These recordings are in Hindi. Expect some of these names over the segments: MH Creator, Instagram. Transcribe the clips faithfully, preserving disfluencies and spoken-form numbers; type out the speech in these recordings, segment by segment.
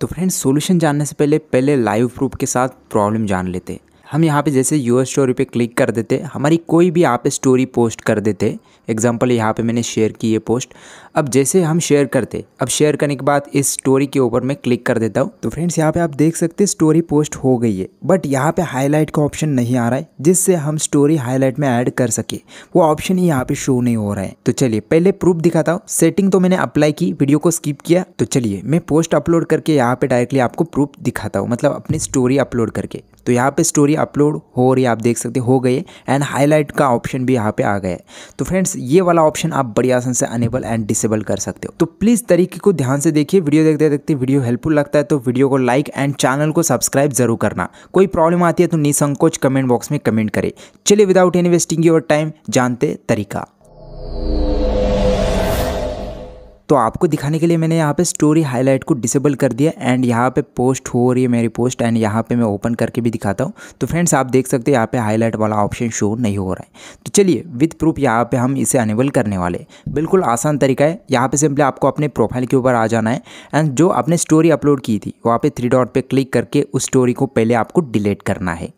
तो फ्रेंड्स सॉल्यूशन जानने से पहले पहले लाइव प्रूफ के साथ प्रॉब्लम जान लेते। हम यहाँ पे जैसे यूअर स्टोरी पे क्लिक कर देते, हमारी कोई भी यहाँ पे स्टोरी पोस्ट कर देते। एग्जांपल यहाँ पे मैंने शेयर की ये पोस्ट। अब जैसे हम शेयर करते, अब शेयर करने के बाद इस स्टोरी के ऊपर मैं क्लिक कर देता हूँ। तो फ्रेंड्स यहाँ पे आप देख सकते हैं स्टोरी पोस्ट हो गई है, बट यहाँ पे हाईलाइट का ऑप्शन नहीं आ रहा है जिससे हम स्टोरी हाईलाइट में ऐड कर सके, वो ऑप्शन ही यहाँ पे शो नहीं हो रहा है। तो चलिए पहले प्रूफ दिखाता हूँ। सेटिंग तो मैंने अप्लाई की, वीडियो को स्किप किया। तो चलिए मैं पोस्ट अपलोड करके यहाँ पे डायरेक्टली आपको प्रूफ दिखाता हूँ, मतलब अपनी स्टोरी अपलोड करके। तो यहाँ पे स्टोरी अपलोड हो रही है, आप देख सकते हो गए, एंड हाईलाइट का ऑप्शन भी यहाँ पे आ गया है। तो फ्रेंड्स ये वाला ऑप्शन आप बड़ी आसान से अनेबल एंड डिसेबल कर सकते हो। तो प्लीज़ तरीके को ध्यान से देखिए। वीडियो देखते देखते वीडियो हेल्पफुल लगता है तो वीडियो को लाइक एंड चैनल को सब्सक्राइब जरूर करना। कोई प्रॉब्लम आती है तो निसंकोच कमेंट बॉक्स में कमेंट करें। चलिए without any wasting your time जानते तरीका। तो आपको दिखाने के लिए मैंने यहाँ पे स्टोरी हाईलाइट को डिसेबल कर दिया, एंड यहाँ पे पोस्ट हो रही है मेरी पोस्ट। एंड यहाँ पे मैं ओपन करके भी दिखाता हूँ। तो फ्रेंड्स आप देख सकते हैं यहाँ पे हाईलाइट वाला ऑप्शन शो नहीं हो रहा है। तो चलिए विद प्रूफ यहाँ पे हम इसे अनेबल करने वाले। बिल्कुल आसान तरीका है। यहाँ पे सिंपली आपको अपने प्रोफाइल के ऊपर आ जाना है, एंड जो आपने स्टोरी अपलोड की थी वहाँ पर थ्री डॉट पर क्लिक करके उस स्टोरी को पहले आपको डिलीट करना है।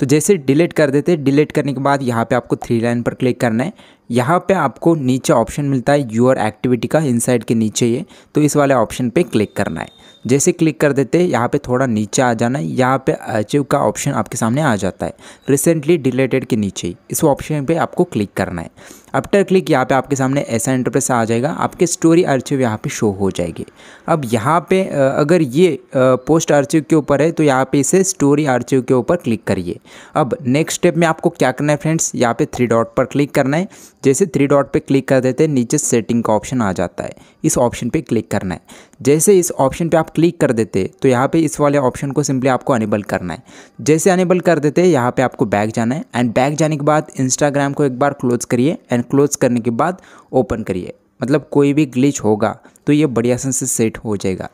तो जैसे डिलीट कर देते, डिलीट करने के बाद यहाँ पे आपको थ्री लाइन पर क्लिक करना है। यहाँ पे आपको नीचे ऑप्शन मिलता है योर एक्टिविटी का, इनसाइड के नीचे ये, तो इस वाले ऑप्शन पे क्लिक करना है। जैसे क्लिक कर देते यहाँ पे थोड़ा नीचे आ जाना है, यहाँ पे अचीव का ऑप्शन आपके सामने आ जाता है, रिसेंटली डिलीटेड के नीचे इस ऑप्शन पे आपको क्लिक करना है। आफ्टर क्लिक यहाँ पे आपके सामने ऐसा इंटरफेस आ जाएगा, आपके स्टोरी अर्चिव यहाँ पे शो हो जाएगी। अब यहाँ पे अगर ये पोस्ट अर्चिव के ऊपर है तो यहाँ पे इसे स्टोरी अर्चिव के ऊपर क्लिक करिए। अब नेक्स्ट स्टेप में आपको क्या करना है फ्रेंड्स, यहाँ पे थ्री डॉट पर क्लिक करना है। जैसे थ्री डॉट पे क्लिक कर देते हैं नीचे सेटिंग का ऑप्शन आ जाता है, इस ऑप्शन पे क्लिक करना है। जैसे इस ऑप्शन पे आप क्लिक कर देते तो यहाँ पे इस वाले ऑप्शन को सिंपली आपको अनेबल करना है। जैसे अनेबल कर देते यहाँ पे आपको बैक जाना है, एंड बैक जाने के बाद इंस्टाग्राम को एक बार क्लोज करिए, एंड क्लोज करने के बाद ओपन करिए। मतलब कोई भी ग्लिच होगा तो ये बढ़िया से सेट हो जाएगा।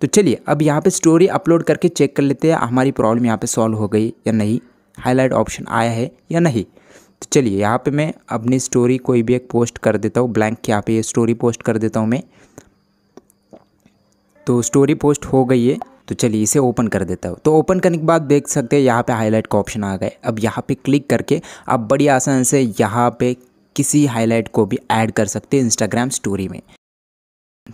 तो चलिए अब यहाँ पे स्टोरी अपलोड करके चेक कर लेते हैं हमारी प्रॉब्लम यहाँ पे सॉल्व हो गई या नहीं, हाईलाइट ऑप्शन आया है या नहीं। तो चलिए यहाँ पे मैं अपनी स्टोरी कोई भी एक पोस्ट कर देता हूँ, ब्लैंक यहाँ पे ये स्टोरी पोस्ट कर देता हूँ मैं। तो स्टोरी पोस्ट हो गई है, तो चलिए इसे ओपन कर देता हूँ। तो ओपन करने के बाद देख सकते हैं यहाँ पे हाईलाइट का ऑप्शन आ गए। अब यहाँ पे क्लिक करके आप बड़ी आसान से यहाँ पे किसी हाईलाइट को भी ऐड कर सकते हैं इंस्टाग्राम स्टोरी में।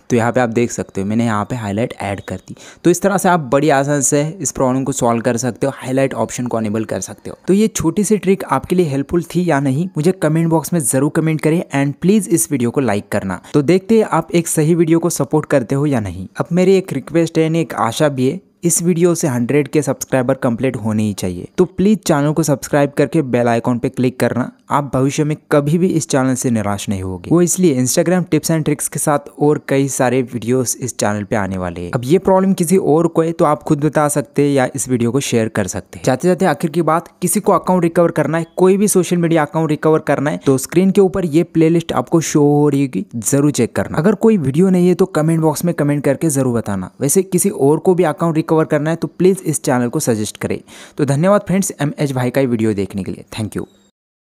तो यहाँ पे आप देख सकते हो मैंने यहाँ पे हाईलाइट ऐड कर दी। तो इस तरह से आप बड़ी आसान से इस प्रॉब्लम को सॉल्व कर सकते हो, हाईलाइट ऑप्शन को अनेबल कर सकते हो। तो ये छोटी सी ट्रिक आपके लिए हेल्पफुल थी या नहीं, मुझे कमेंट बॉक्स में ज़रूर कमेंट करें, एंड प्लीज़ इस वीडियो को लाइक करना। तो देखते हैं आप एक सही वीडियो को सपोर्ट करते हो या नहीं। अब मेरी एक रिक्वेस्ट है, एक आशा भी है, इस वीडियो से हंड्रेड के सब्सक्राइबर कंप्लीट होने ही चाहिए। तो प्लीज़ चैनल को सब्सक्राइब करके बेल आइकॉन पे क्लिक करना। आप भविष्य में कभी भी इस चैनल से निराश नहीं होगी। वो इसलिए इंस्टाग्राम टिप्स एंड ट्रिक्स के साथ और कई सारे वीडियोस इस चैनल पे आने वाले हैं। अब ये प्रॉब्लम किसी और को है तो आप खुद बता सकते हैं या इस वीडियो को शेयर कर सकते हैं। जाते जाते आखिर की बात, किसी को अकाउंट रिकवर करना है, कोई भी सोशल मीडिया अकाउंट रिकवर करना है तो स्क्रीन के ऊपर ये प्ले लिस्ट आपको शो हो रही होगी, जरूर चेक करना। अगर कोई वीडियो नहीं है तो कमेंट बॉक्स में कमेंट करके जरूर बताना। वैसे किसी और को भी अकाउंट कवर करना है तो प्लीज़ इस चैनल को सजेस्ट करें। तो धन्यवाद फ्रेंड्स, एम एच भाई का ये वीडियो देखने के लिए। Thank you.